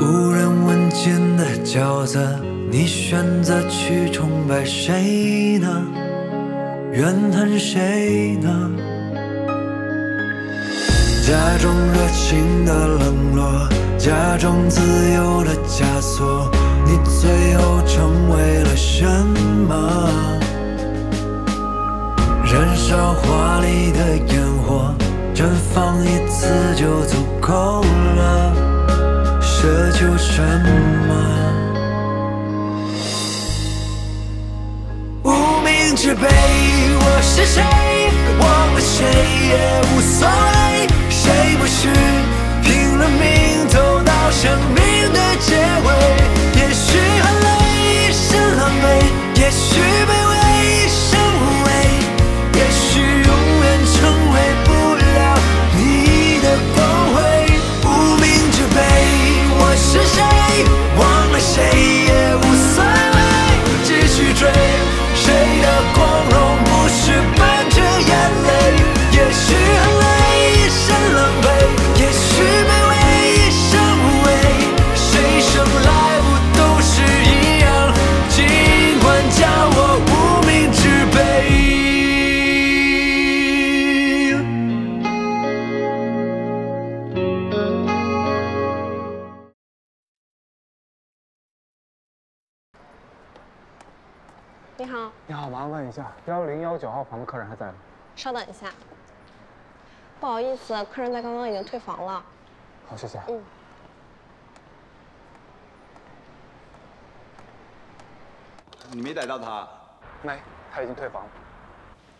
无人问津的角色，你选择去崇拜谁呢？怨恨谁呢？假装热情的冷落，假装自由的枷锁，你最后成为了什么？燃烧华丽的烟火，绽放一次就足够了。 奢求什么？无名之辈，我是谁？忘了谁也无所谓。谁不是拼了命走到生命的结尾？也许很累，是狼狈；也许卑微，是无畏；也许永远成为不了你的光辉。无名之辈。 我是谁？忘了谁也无所谓，继续追。谁的光荣不是伴着眼泪？也许很累，是狼狈；也许卑微，是无畏。谁生来不都是一样？尽管叫我无名之辈。 你好，你好，麻烦问一下，1019号房的客人还在吗？稍等一下，不好意思，客人在刚刚已经退房了。好，谢谢。嗯。你没逮到他？没，他已经退房了。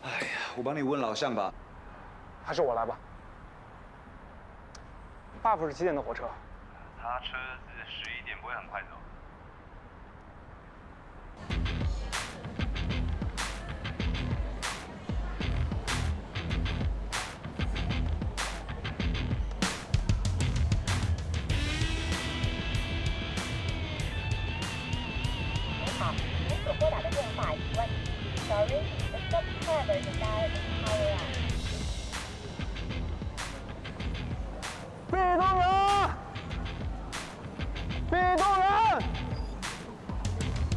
哎呀，我帮你问老向吧，还是我来吧。buff 是几点的火车？他车子11点，不会很快走。 Sorry, the subscriber is now power up. 壁咚人！壁咚人！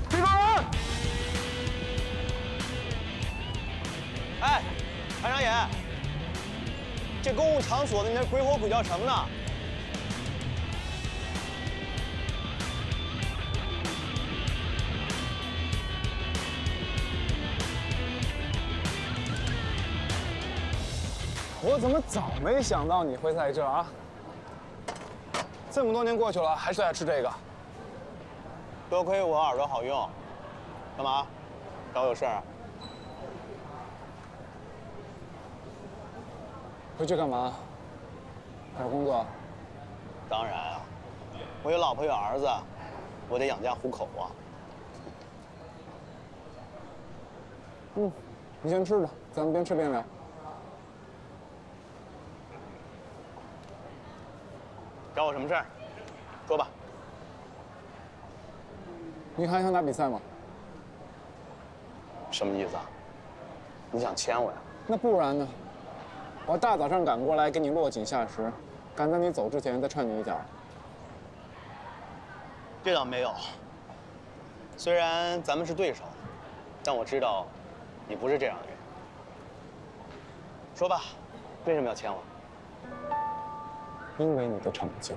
壁咚人！哎，韩长野，这公共场所的你那鬼吼鬼叫什么呢？ 我怎么早没想到你会在这儿啊！这么多年过去了，还是爱吃这个。多亏我耳朵好用。干嘛？找我有事儿啊？回去干嘛？找工作？当然啊，我有老婆有儿子，我得养家糊口啊。嗯，你先吃着，咱们边吃边聊。 找我什么事儿？说吧。你还想打比赛吗？什么意思啊？你想签我呀？那不然呢？我大早上赶过来给你落井下石，赶在你走之前再踹你一脚。这倒没有。虽然咱们是对手，但我知道你不是这样的人。说吧，为什么要签我？ 因为你的成绩，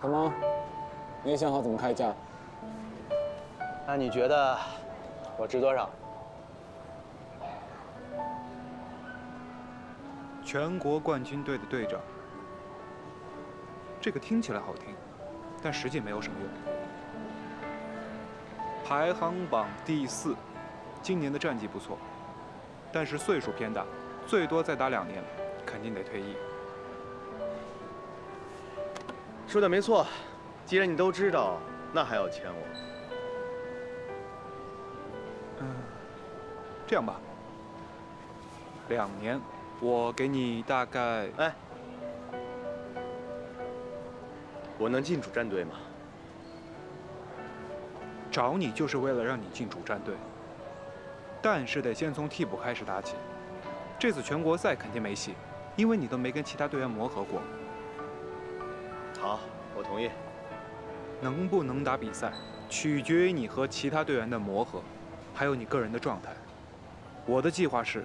怎么？没想好怎么开价？那你觉得我值多少？全国冠军队的队长，这个听起来好听，但实际没有什么用。排行榜第4，今年的战绩不错。 但是岁数偏大，最多再打2年，肯定得退役。说的没错，既然你都知道，那还要签我？嗯，这样吧，2年，我给你大概……哎，我能进主战队吗？找你就是为了让你进主战队。 但是得先从替补开始打起，这次全国赛肯定没戏，因为你都没跟其他队员磨合过。好，我同意。能不能打比赛，取决于你和其他队员的磨合，还有你个人的状态。我的计划是，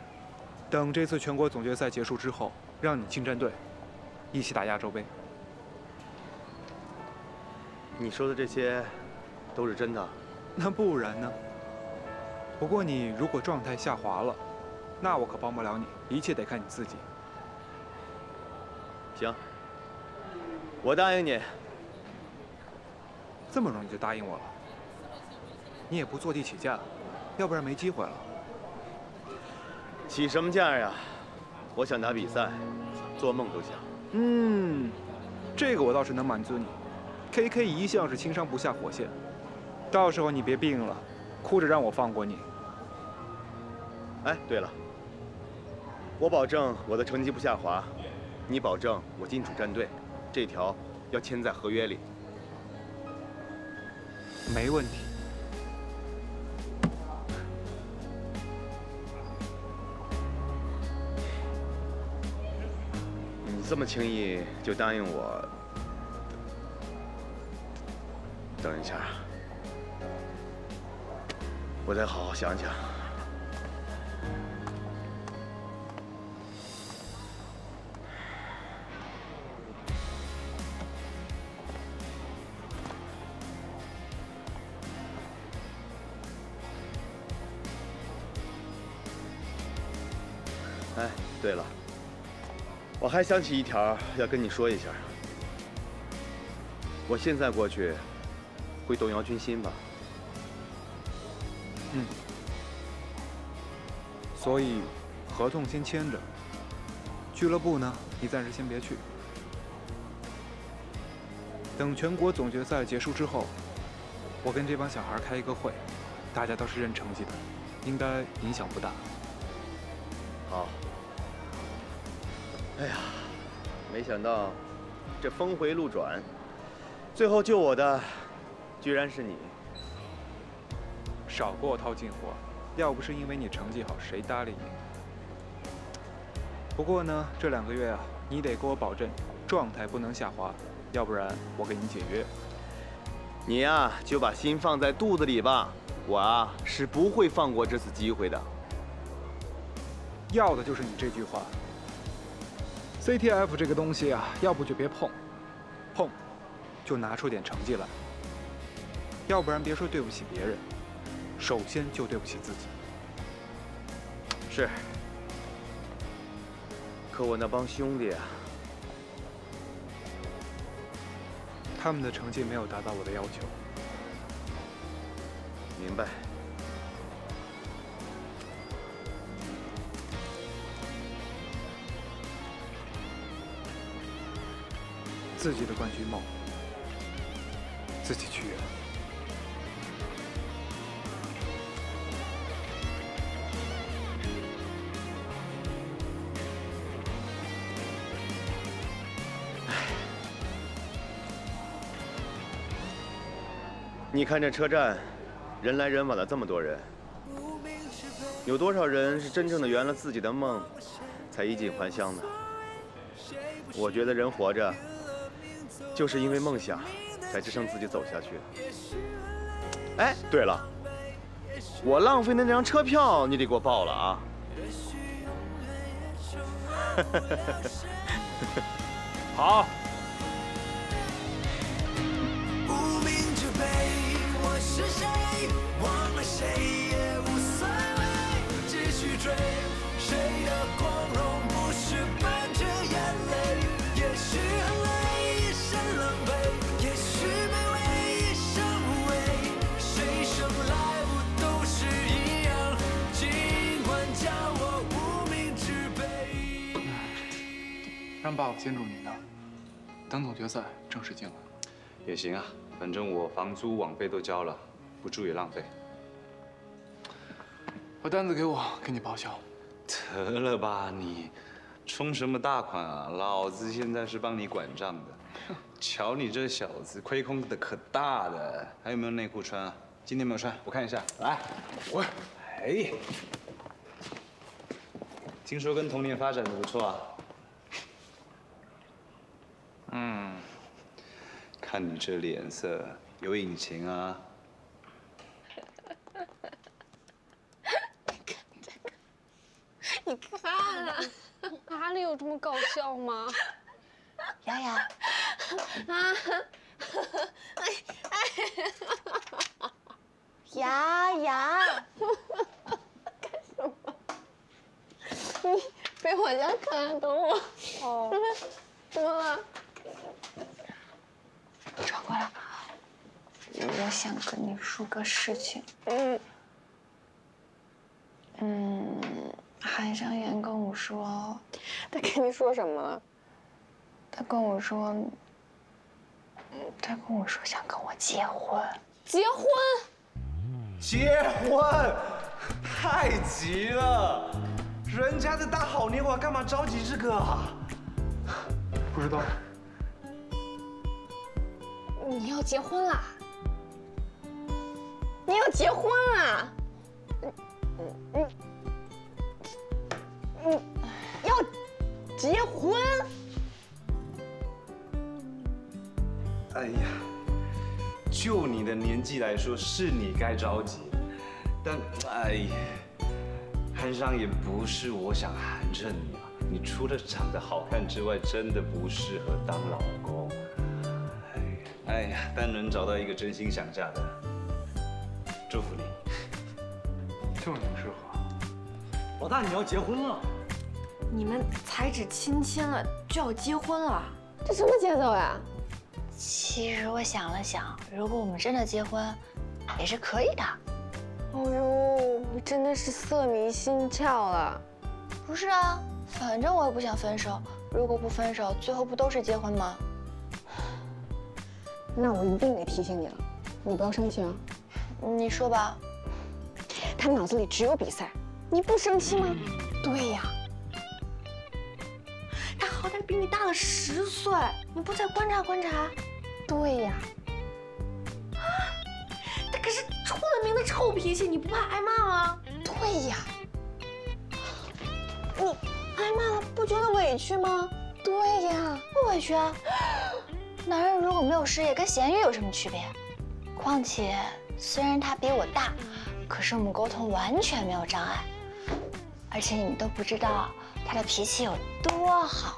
等这次全国总决赛结束之后，让你进战队，一起打亚洲杯。你说的这些，都是真的？那不然呢？不过你如果状态下滑了，那我可帮不了你，一切得看你自己。 行，我答应你。这么容易就答应我了？你也不坐地起价，要不然没机会了。起什么价呀？我想打比赛，做梦都想。嗯，这个我倒是能满足你。KK 一向是轻伤不下火线，到时候你别病了，哭着让我放过你。哎，对了，我保证我的成绩不下滑。 你保证我进主战队，这条要签在合约里。没问题。你这么轻易就答应我？等一下，我得好好想想。 哎，对了，我还想起一条要跟你说一下。我现在过去，会动摇军心吧？嗯。所以，合同先签着。俱乐部呢，你暂时先别去。等全国总决赛结束之后，我跟这帮小孩开一个会，大家都是认成绩的，应该影响不大。好。 哎呀，没想到这峰回路转，最后救我的居然是你。少给我套近乎，要不是因为你成绩好，谁搭理你？不过呢，这2个月啊，你得给我保证状态不能下滑，要不然我给你解约。你呀，就把心放在肚子里吧，我啊是不会放过这次机会的。要的就是你这句话。 CTF 这个东西啊，要不就别碰，碰就拿出点成绩来，要不然别说对不起别人，首先就对不起自己。是，可我那帮兄弟啊，他们的成绩没有达到我的要求。明白。 自己的冠军梦，自己去圆。你看这车站，人来人往的，这么多人，有多少人是真正的圆了自己的梦，才衣锦还乡的？我觉得人活着。 就是因为梦想，才支撑自己走下去的。哎，对了，我浪费的那张车票，你得给我报了啊！好。无名之辈，我是谁？忘了谁也无所谓，继续追谁的光荣，不是伴着眼泪，也许很累。 让爸爸先住你那儿，等总决赛正式进来也行啊。反正我房租、网费都交了，不住也浪费。把单子给我，给你报销。得了吧你，充什么大款啊？老子现在是帮你管账的。瞧你这小子，亏空的可大的。还有没有内裤穿啊？今天没有穿，我看一下。来，我，哎，听说跟童年发展的不错啊。嗯，看你这脸色，有隐情啊。 你看啊，哪里有这么搞笑吗？雅雅，啊，哎，雅雅，干什么？你被我家可爱懂我？哦，怎么了？转过来，我想跟你说个事情。韩商言跟我说，他跟你说什么了？他跟我说想跟我结婚。结婚，太急了！人家的大好年华，干嘛着急这个啊？不知道。你要结婚啦？你要结婚啦？你要结婚？哎呀，就你的年纪来说，是你该着急。但哎呀，韩商言不是我想寒碜你啊！你除了长得好看之外，真的不适合当老公。哎呀，但能找到一个真心想嫁的，祝福你。就你适合。 老大，你要结婚了！你们才只亲了，就要结婚了，这什么节奏呀？其实我想了想，如果我们真的结婚，也是可以的。哦呦，你真的是色迷心窍了。不是啊，反正我也不想分手。如果不分手，最后不都是结婚吗？那我一定得提醒你了，你不要生气啊。你说吧。他脑子里只有比赛。 你不生气吗？对呀，他好歹比你大了10岁，你不再观察观察？对呀，啊，他可是出了名的臭脾气，你不怕挨骂吗？对呀，你挨骂了不觉得委屈吗？对呀，不委屈啊。男人如果没有事业，跟咸鱼有什么区别？况且虽然他比我大，可是我们沟通完全没有障碍。 而且你们都不知道他的脾气有多好，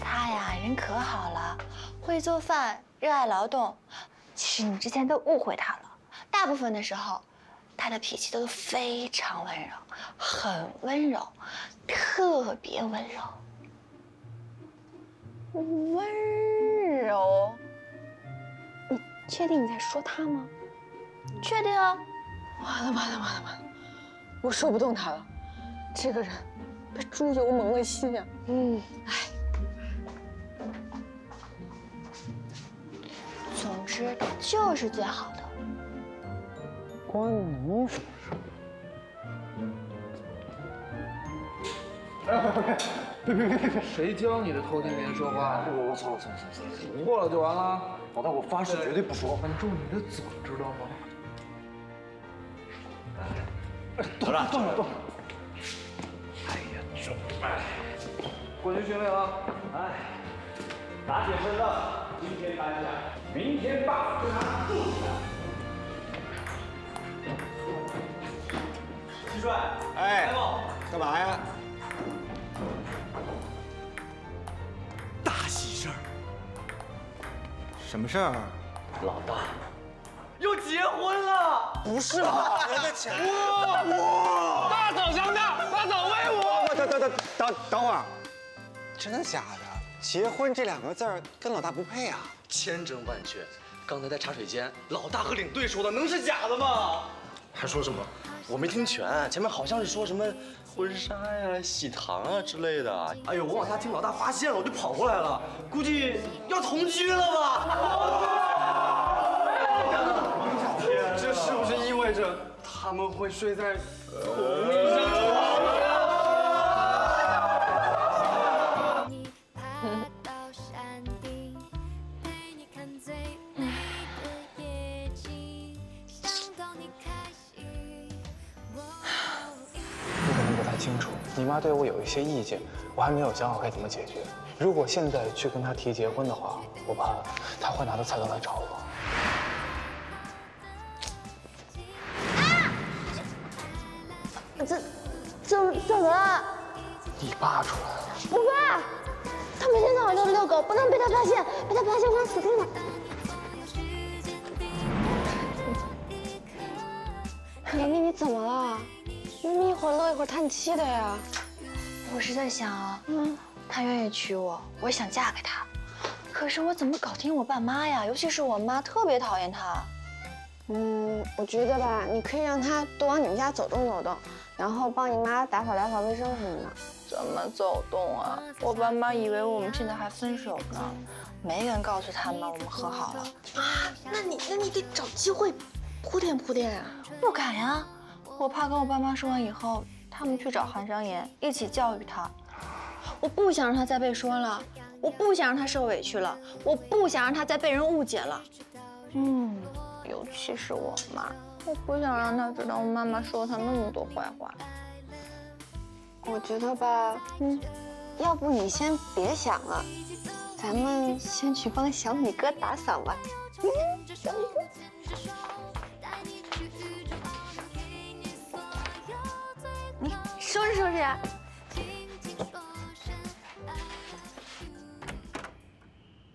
他呀人可好了，会做饭，热爱劳动。其实你之前都误会他了，大部分的时候，他的脾气都非常温柔，很温柔，特别温柔。温柔？你确定你在说他吗？确定啊！完了，我说不动他了。 这个人被猪油蒙了心呀！总之他就是最好的。关你什么事？哎，别！谁教你的偷听别人说话？我错了，过了就完了。老大，我发誓绝对不说。管住你的嘴，知道吗？动了。 过去训练啊！哎，打铁趁热，今天搬家，明天爸就拿住他。徐帅，哎，干嘛呀？大喜事儿！什么事儿？老大又结婚了！不是吧？我的钱！哇！大嫂相大，大嫂威武！等会儿。 真的假的？结婚这2个字儿跟老大不配啊！千真万确，刚才在茶水间，老大和领队说的，能是假的吗？还说什么？我没听全，前面好像是说什么婚纱呀、喜糖啊之类的。哎呦，我往下听，老大发现了，我就跑过来了，估计要同居了吧？天，这是不是意味着他们会睡在同一张床？ 你妈对我有一些意见，我还没有想好该怎么解决。如果现在去跟他提结婚的话，我怕他会拿着菜刀来找我。 怎么了？你爸出来了！我爸，他每天到晚都是遛狗，不能被他发现，被他发现我死定了。宁宁，你怎么了？明明一会儿乐一会儿叹气的呀。我是在想啊，他愿意娶我，我也想嫁给他，可是我怎么搞定我爸妈呀？尤其是我妈特别讨厌他。我觉得吧，你可以让他多往你们家走动走动。 然后帮你妈打扫打扫卫生什么的。怎么走动啊？我爸妈以为我们现在还分手呢，没人告诉他们我们和好了。啊，那你得找机会铺垫铺垫啊！不敢呀，我怕跟我爸妈说完以后，他们去找韩商言一起教育他。我不想让他再被说了，我不想让他受委屈了，我不想让他再被人误解了。尤其是我妈。 我不想让他知道我妈妈说他那么多坏话。我觉得吧，要不你先别想了，咱们先去帮小米哥打扫吧。小米哥，你收拾收拾啊。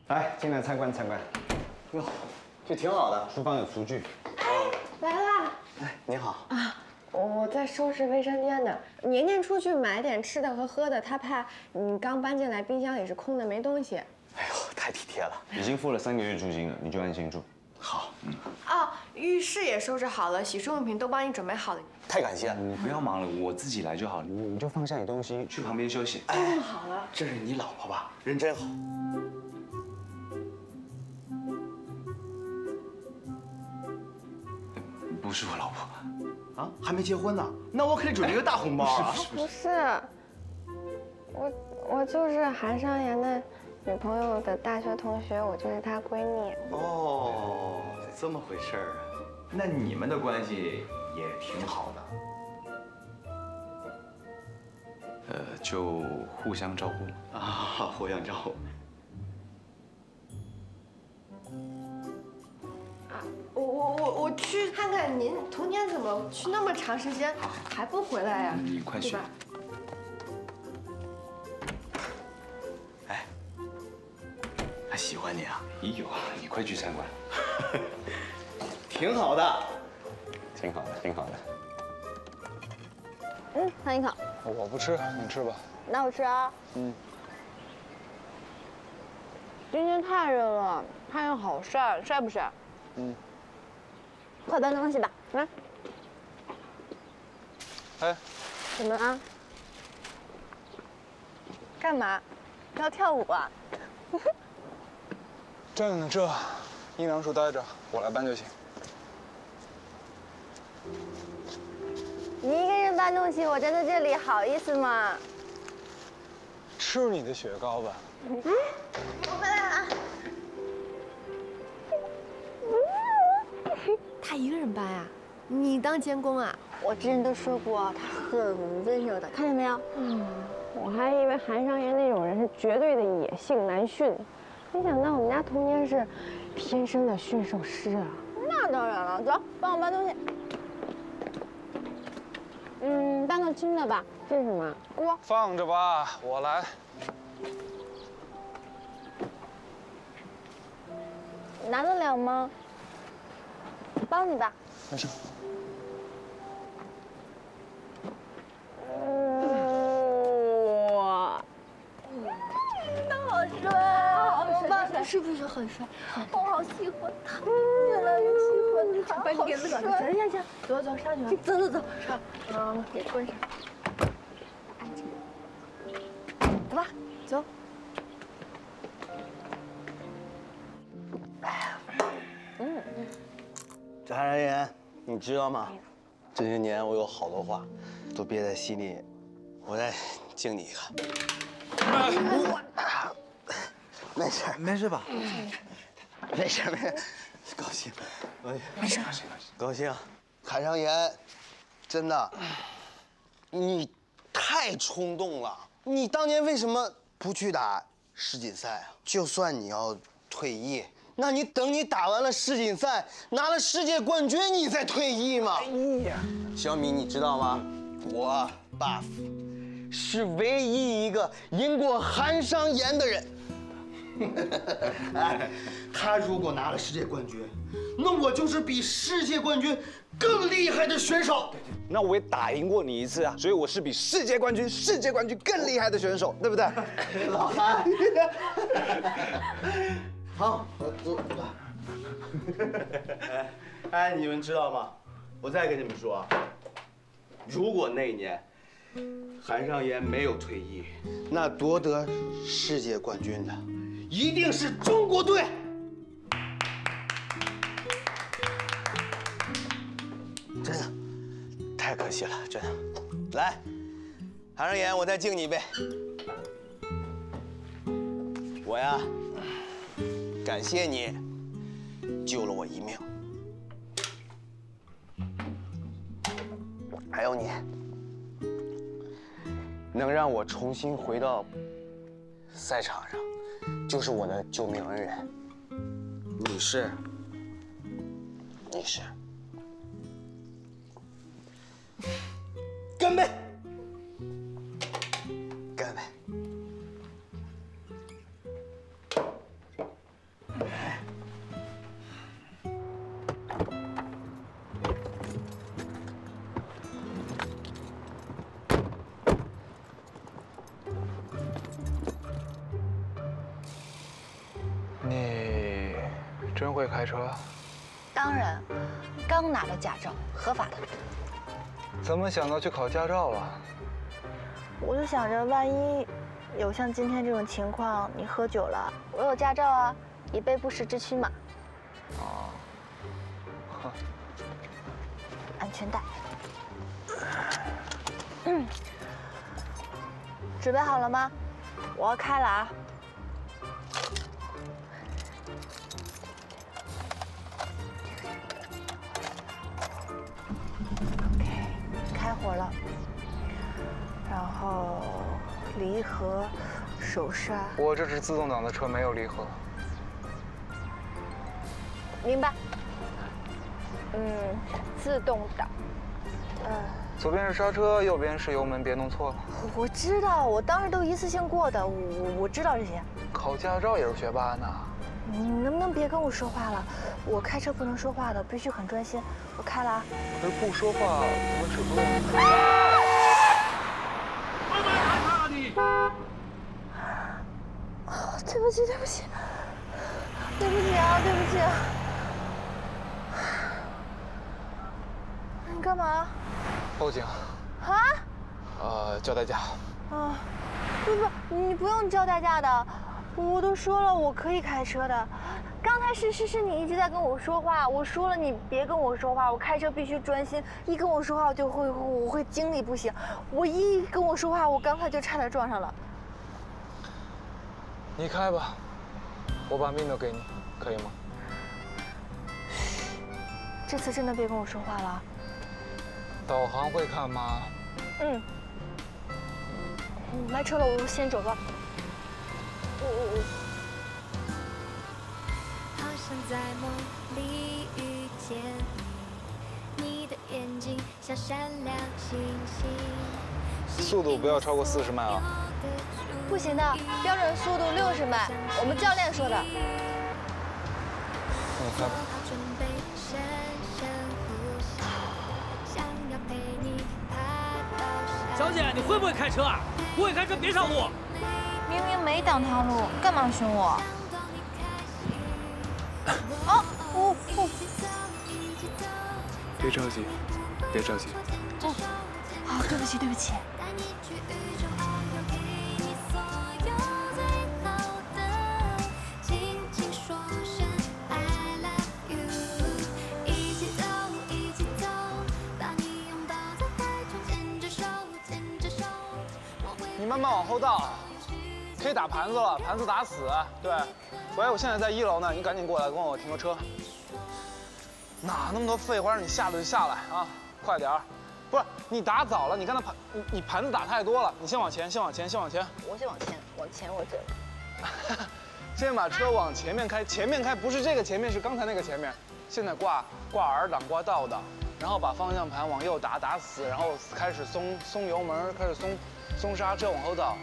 来，进来参观参观。哟，这挺好的，厨房有厨具。 来啦！哎，你好啊，我在收拾卫生间呢。年年出去买点吃的和喝的，他怕你刚搬进来，冰箱也是空的，没东西。哎呦，太体贴了！已经付了3个月租金了，你就安心住。好。哦，浴室也收拾好了，洗漱用品都帮你准备好了。太感谢了！你不要忙了，我自己来就好。你就放下你东西，去旁边休息。哎，好了。这是你老婆吧？人真好。 不是我老婆，啊，还没结婚呢，那我可得准备一个大红包啊！不是，我就是韩商言的女朋友的大学同学，我就是她闺蜜。哦，这么回事儿，那你们的关系也挺好的，就互相照顾啊，互相照顾。 我去看看您童年怎么去那么长时间还不回来呀？你快去吧。哎，他喜欢你啊？咦呦，你快去参观，挺好的，挺好的，挺好的。尝一口。我不吃，你吃吧。那我吃啊。今天太热了，太阳好晒，晒不晒？快搬东西吧，来。哎，怎么了？干嘛？要跳舞啊？站在这阴凉处待着，我来搬就行。你一个人搬东西，我站在这里好意思吗？吃你的雪糕吧。哎，我回来了啊。 他一个人搬啊？你当监工啊？我之前都说过，他很温柔的，看见没有？我还以为韩商言那种人是绝对的野性难驯，没想到我们家童年是天生的驯兽师啊！那当然了，走，帮我搬东西。搬个轻的吧。这是什么？锅。放着吧，我来。拿得了吗？ 帮你吧，没事。哇，那好帅啊！我爸爸是不是很帅？我好喜欢他，越来越喜欢他。把你给自个儿的，行行行，走走上去吧，走走走上，给关上，安静。走吧，走。 韩商言，你知道吗？这些年我有好多话，都憋在心里，我再敬你一个。没事，没事吧？没事没事，高兴，没事高兴高兴。韩商言，真的，你太冲动了。你当年为什么不去打世锦赛啊，就算你要退役，那你等你打完了世锦赛，拿了世界冠军，你再退役嘛。哎呀，小米，你知道吗？我 buff 是唯一一个赢过韩商言的人。 哎，他如果拿了世界冠军，那我就是比世界冠军更厉害的选手。对对，那我也打赢过你一次啊，所以我是比世界冠军更厉害的选手，对不对？老韩，好，我走。哎，你们知道吗？我再跟你们说啊，如果那一年韩商言没有退役，那夺得世界冠军的。 一定是中国队。真的，太可惜了，真的。来，韩商言，我再敬你一杯。我呀，感谢你救了我一命，还有你，能让我重新回到赛场上。 就是我的救命恩人，你是，干杯，干杯！真会开车？当然，刚拿了驾照，合法的。怎么想到去考驾照啊？我就想着，万一有像今天这种情况，你喝酒了，我有驾照啊，以备不时之需嘛。哦。安全带。嗯。准备好了吗？我要开了啊。 火了，然后离合、手刹。我这是自动挡的车，没有离合。明白。嗯，自动挡。左边是刹车，右边是油门，别弄错了。我知道，我当时都一次性过的，我知道这些。考驾照也是学霸呢。你能不能别跟我说话了？我开车不能说话的，必须很专心。 我开了啊！可是不说话，我只不过……啊！对不起，对不起，对不起啊，对不起！你干嘛？报警！啊？叫代驾。啊！不，你不用叫代驾的，我都说了，我可以开车的。 刚才是你一直在跟我说话，我说了你别跟我说话，我开车必须专心。一跟我说话我会精力不行，我一跟我说话，我刚才就差点撞上了。你开吧，我把命都给你，可以吗？这次真的别跟我说话了。导航会看吗？嗯。来车了，我先走吧。我。 在梦里遇见你，你的眼睛像闪亮星星。速度不要超过40迈啊！不行的，标准速度60迈，我们教练说的。你看吧。小姐，你会不会开车啊？不会开车别上路。明明没挡他路，干嘛凶我？ 哦，哦，别着急，别着急。哦，好，对不起，对不起。你慢慢往后倒，可以打盘子了，盘子打死，对。 喂，我现在在1楼呢，你赶紧过来，帮我停个车。哪那么多废话，让你下来就下来啊，快点儿！不是你打早了，你看那盘，你盘子打太多了，你先往前，先往前，先往前。我先往前，往前我这。先把车往前面开，前面开不是这个前面，是刚才那个前面。现在挂 R 档，挂倒档，然后把方向盘往右打死，然后开始松油门，开始松刹车，往后倒。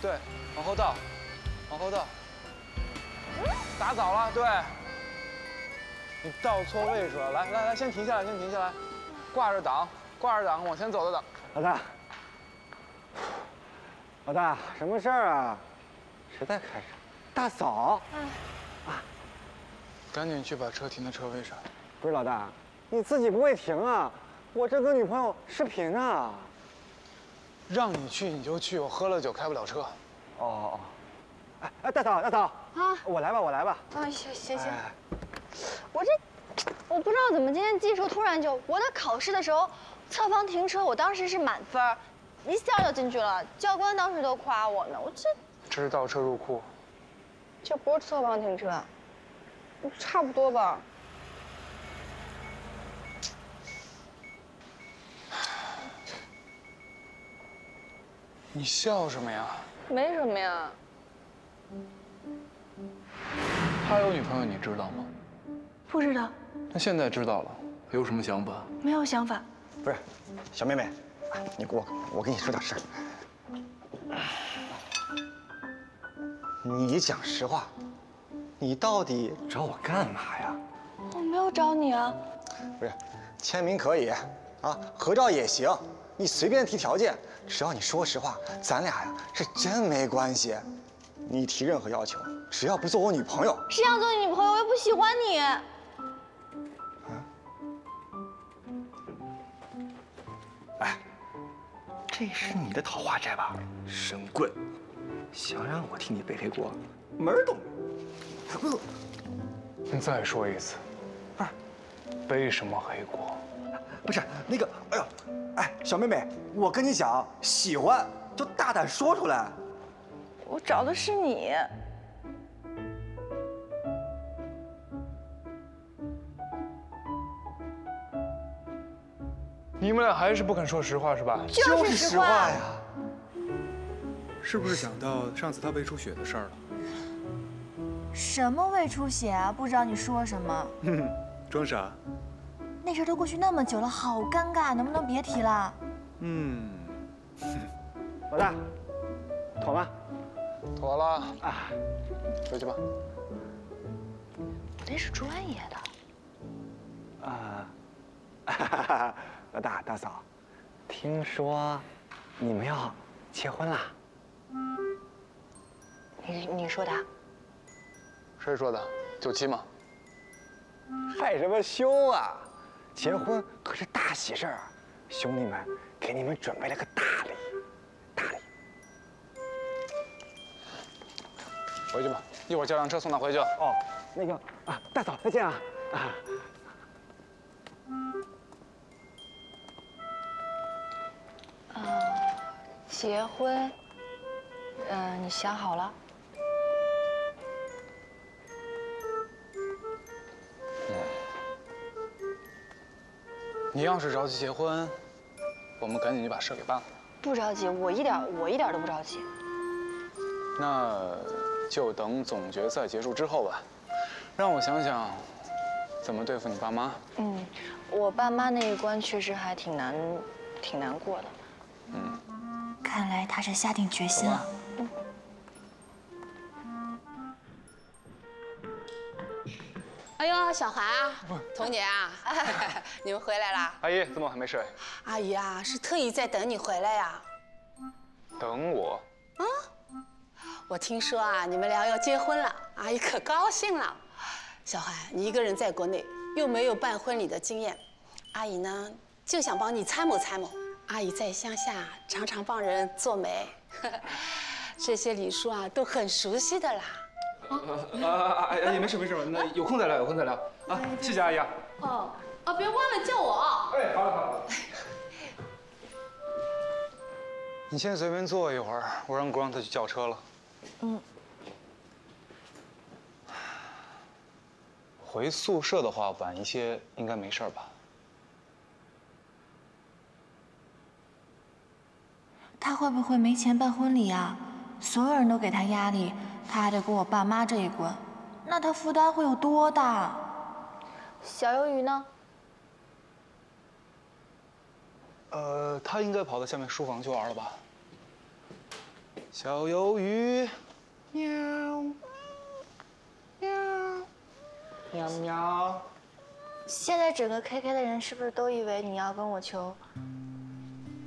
对，往后倒，往后倒。打早了，对。你倒错位置了，来，先停下来，挂着档，往前走的档。老大，什么事儿啊？谁在开车？大嫂。啊。 赶紧去把车停在车位上。不是老大，你自己不会停啊！我这跟女朋友视频呢。让你去你就去，我喝了酒开不了车。哦。哎，大嫂啊，我来吧。啊，行。我不知道怎么今天记仇突然就……我在考试的时候，侧方停车，我当时是满分，一下就进去了。教官当时都夸我呢，我这是倒车入库。这不是侧方停车。 差不多吧。你笑什么呀？没什么呀。他有女朋友，你知道吗？不知道。那现在知道了，有什么想法？没有想法。不是，小妹妹，你给我跟你说点事儿。你讲实话。 你到底找我干嘛呀？我没有找你啊。不是，签名可以，啊，合照也行，你随便提条件，只要你说实话，咱俩呀是真没关系。你提任何要求，只要不做我女朋友。谁想做你女朋友？我又不喜欢你。哎，这是你的桃花债吧？神棍，想让我替你背黑锅，门儿都没有。 你再说一次，不是背什么黑锅？不是那个，哎呦，哎，小妹妹，我跟你讲，喜欢就大胆说出来。我找的是你。你们俩还是不肯说实话是吧？就是实话呀。是不是想到上次他胃出血的事儿了？ 什么胃出血啊？不知道你说什么。装傻。那事儿都过去那么久了，好尴尬，能不能别提了？老大，妥吗？妥了啊，回去吧。我那是专业的。啊，老大大嫂，听说你们要结婚啦？你说的。 谁说的？97吗？害什么羞啊！结婚可是大喜事儿，兄弟们给你们准备了个大礼，回去吧，一会儿叫辆车送他回去。哦，那个啊，大嫂再见啊！啊。结婚，你想好了？ 你要是着急结婚，我们赶紧就把事给办了。不着急，我一点都不着急。那就等总决赛结束之后吧，让我想想怎么对付你爸妈。我爸妈那一关确实还挺难过的。看来他是下定决心了。哎呦，小韩啊，童姐啊，你们回来啦！阿姨，怎么还没睡？阿姨啊，是特意在等你回来呀。等我？啊？我听说啊，你们俩要结婚了，阿姨可高兴了。小韩，你一个人在国内又没有办婚礼的经验，阿姨呢就想帮你参谋参谋。阿姨在乡下常常帮人做媒，这些礼数啊都很熟悉的啦。 阿姨，没事，那有空再聊，啊！谢谢阿姨啊！别忘了叫我啊！哎，好了。你先随便坐一会儿，我让他去叫车了。回宿舍的话，晚一些应该没事吧？他会不会没钱办婚礼啊？所有人都给他压力，他还得给我爸妈这一关，那他负担会有多大？小鱿鱼呢？他应该跑到下面书房去玩了吧？小鱿鱼，喵，喵，喵喵。现在整个 KK 的人是不是都以为你要跟我求？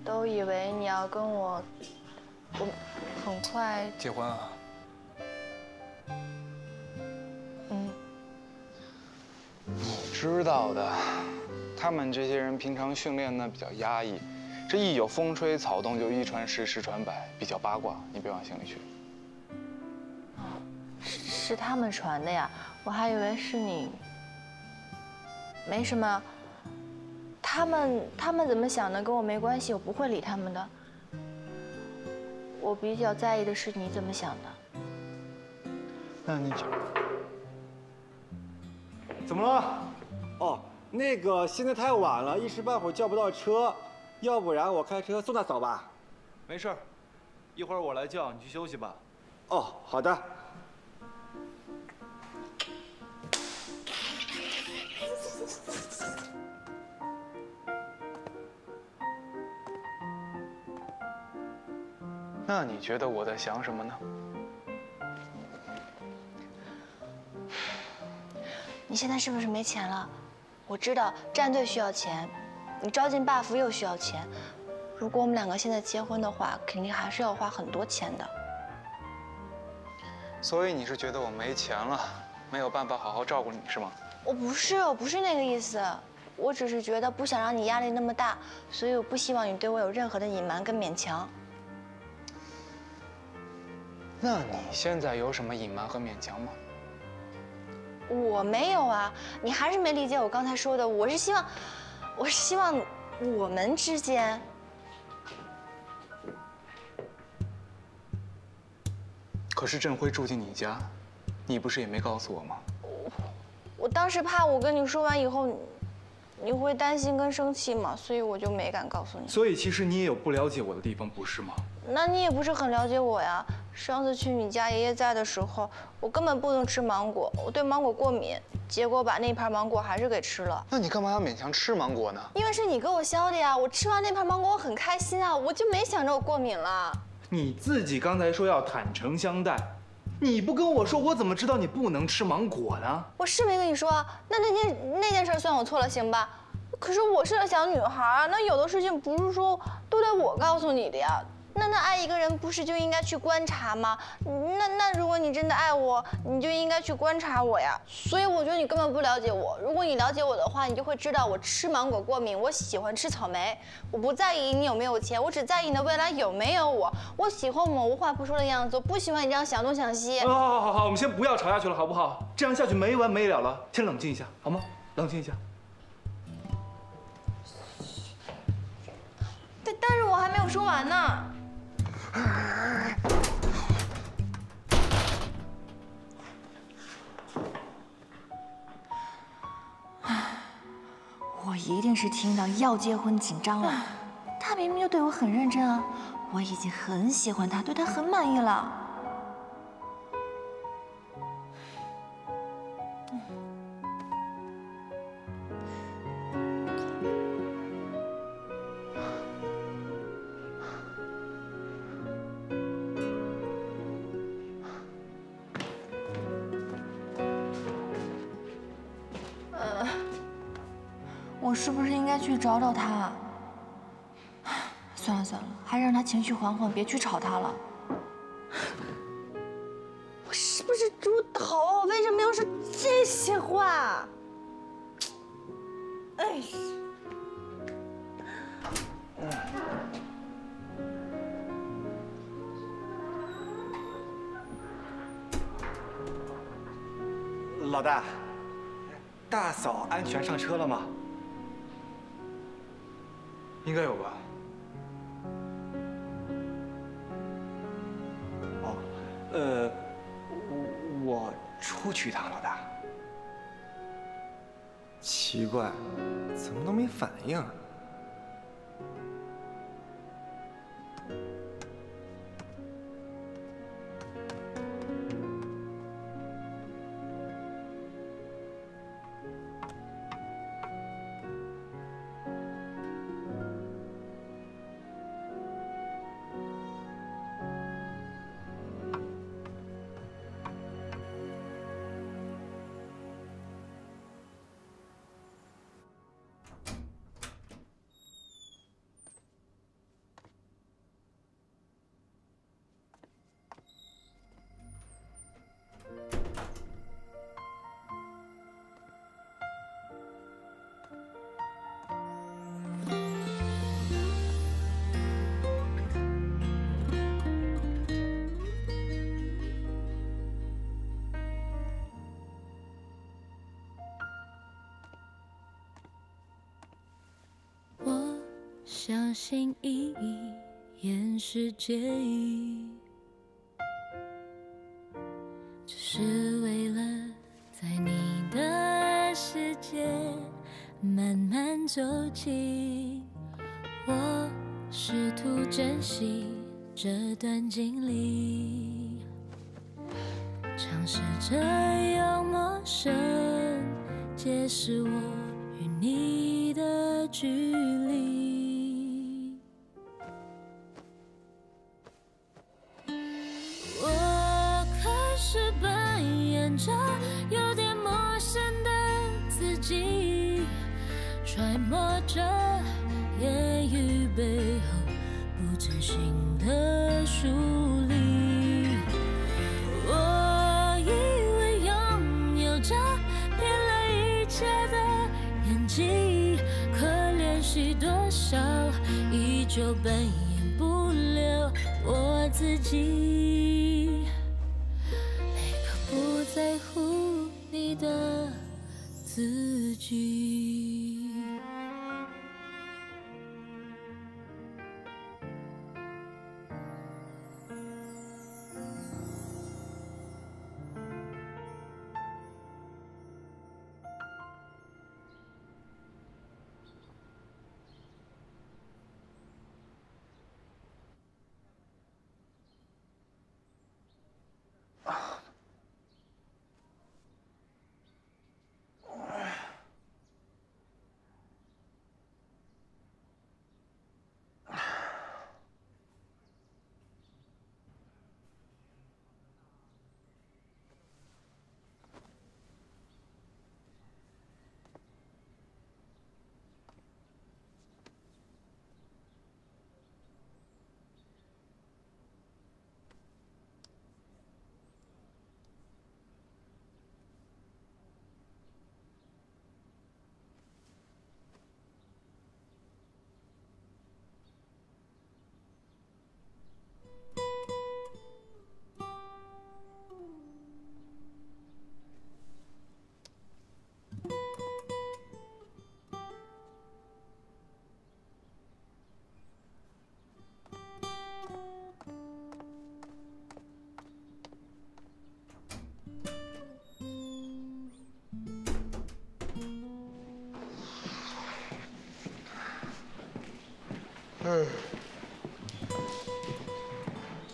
都以为你要跟我，很快结婚啊？嗯，你知道的，他们这些人平常训练呢比较压抑，这一有风吹草动就一传十，十传百，比较八卦，你别往心里去。是他们传的呀，我还以为是你，没什么。 他们怎么想的跟我没关系，我不会理他们的。我比较在意的是你怎么想的。那你怎么了？哦，那个现在太晚了，一时半会儿叫不到车，要不然我开车送大嫂吧。没事，一会儿我来叫你去休息吧。哦，好的。 那你觉得我在想什么呢？你现在是不是没钱了？我知道战队需要钱，你招进 buff 又需要钱。如果我们两个现在结婚的话，肯定还是要花很多钱的。所以你是觉得我没钱了，没有办法好好照顾你是吗？我不是那个意思，我只是觉得不想让你压力那么大，所以我不希望你对我有任何的隐瞒跟勉强。 那你现在有什么隐瞒和勉强吗？我没有啊，你还是没理解我刚才说的。我是希望我们之间。可是振辉住进你家，你不是也没告诉我吗？我当时怕我跟你说完以后，你会担心跟生气嘛，所以我就没敢告诉你。所以其实你也有不了解我的地方，不是吗？ 那你也不是很了解我呀。上次去你家爷爷在的时候，我根本不能吃芒果，我对芒果过敏，结果把那盘芒果还是给吃了。那你干嘛要勉强吃芒果呢？因为是你给我削的呀。我吃完那盘芒果，我很开心啊，我就没想着我过敏了。你自己刚才说要坦诚相待，你不跟我说，我怎么知道你不能吃芒果呢？我是没跟你说，那件事算我错了，行吧？可是我是个小女孩啊，那有的事情不是说都得我告诉你的呀。 那爱一个人不是就应该去观察吗？那如果你真的爱我，你就应该去观察我呀。所以我觉得你根本不了解我。如果你了解我的话，你就会知道我吃芒果过敏，我喜欢吃草莓。我不在意你有没有钱，我只在意你的未来有没有我。我喜欢我无话不说的样子，我不喜欢你这样想东想西。好，我们先不要吵下去了，好不好？这样下去没完没了了，先冷静一下，好吗？冷静一下。 但是我还没有说完呢。我一定是听到要结婚紧张了。他明明就对我很认真啊，我已经很喜欢他，对他很满意了。 我是不是应该去找找他啊？算了，还让他情绪缓缓，别去吵他了。我是不是猪头？为什么要说这些话？哎。老大，大嫂安全上车了吗？ 应该有吧。哦，我出去一趟，老大。奇怪，怎么都没反应？小心翼翼掩饰介意，只是为了在你的世界慢慢走近。我试图珍惜这段经历，尝试着用陌生解释我与你的距离。我开始扮演着有点陌生的自己，揣摩着言语背后不真心的疏离。我以为拥有着骗了一切的演技，可练习多少，依旧扮演不了我自己。那个不在乎你的自己。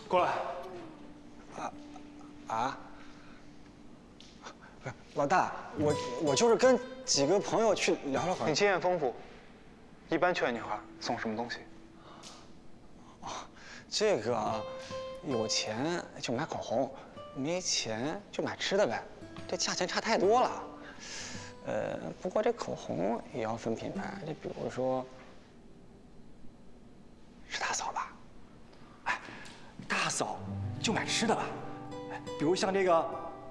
过来。老大，我就是跟几个朋友去聊聊。你经验丰富，一般劝女孩送什么东西？哦，这个啊，有钱就买口红，没钱就买吃的呗，这价钱差太多了。不过这口红也要分品牌，这比如说。 嫂就买吃的吧，比如像这个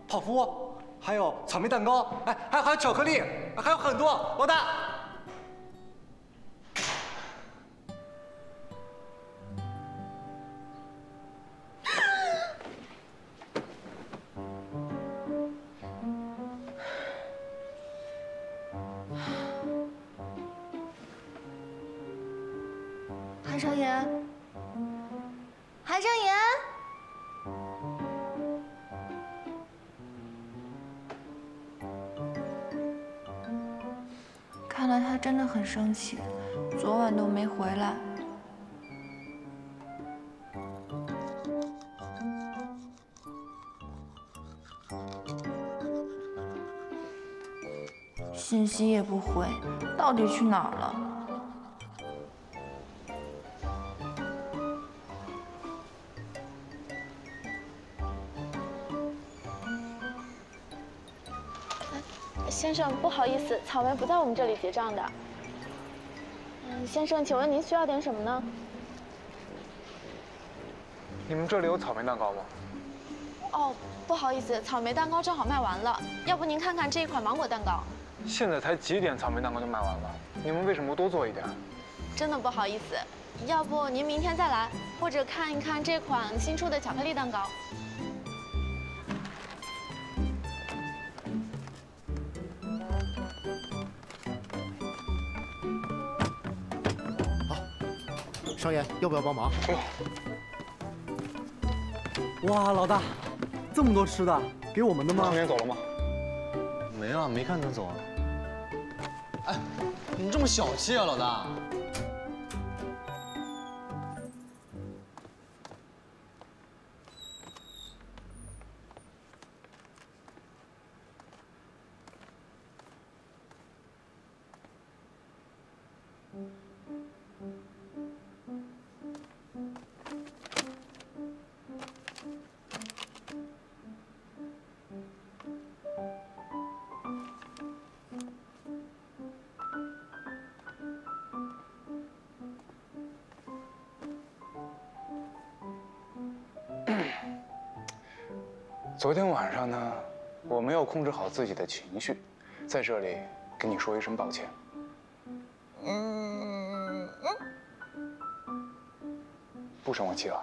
泡芙窝，还有草莓蛋糕，还有巧克力，还有很多。老大，韩少言。 真的很生气，昨晚都没回来。信息也不回，到底去哪儿了？先生，不好意思，草莓不在我们这里结账的。先生，请问您需要点什么呢？你们这里有草莓蛋糕吗？哦，不好意思，草莓蛋糕正好卖完了，要不您看看这一款芒果蛋糕。现在才几点，草莓蛋糕就卖完了，你们为什么不多做一点？真的不好意思，要不您明天再来，或者看一看这款新出的巧克力蛋糕。少爷，要不要帮忙？哇，老大，这么多吃的，给我们的吗？少年走了吗？没啊，没看他走啊。哎，你这么小气啊，老大！昨天晚上呢，我没有控制好自己的情绪，在这里跟你说一声抱歉。不生我气了？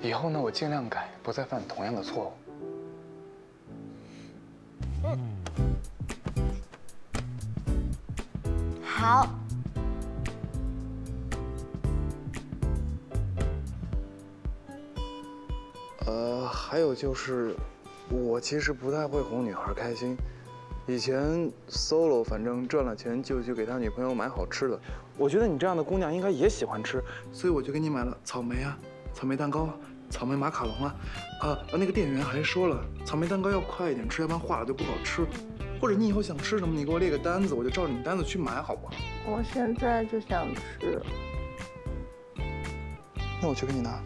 以后呢，我尽量改，不再犯同样的错误。好。还有就是，我其实不太会哄女孩开心。以前 solo 反正赚了钱就去给他女朋友买好吃的。我觉得你这样的姑娘应该也喜欢吃，所以我就给你买了草莓啊、草莓蛋糕啊、草莓马卡龙啊。啊，那个店员还说了，草莓蛋糕要快一点吃，要不然化了就不好吃。 或者你以后想吃什么，你给我列个单子，我就照着你单子去买，好不好？我现在就想吃。那我去给你拿。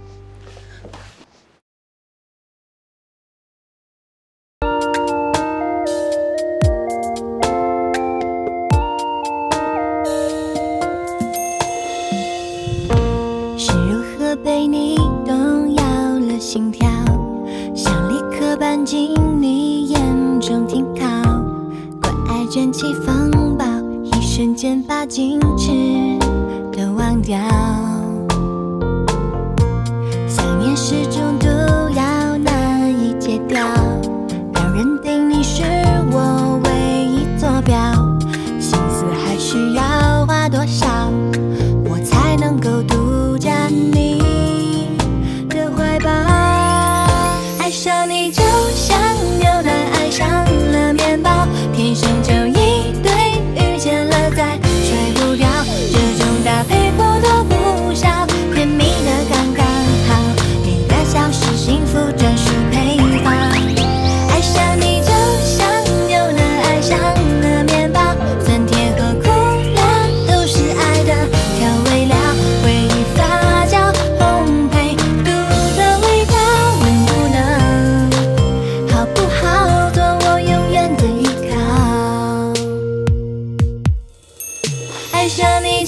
爱上你。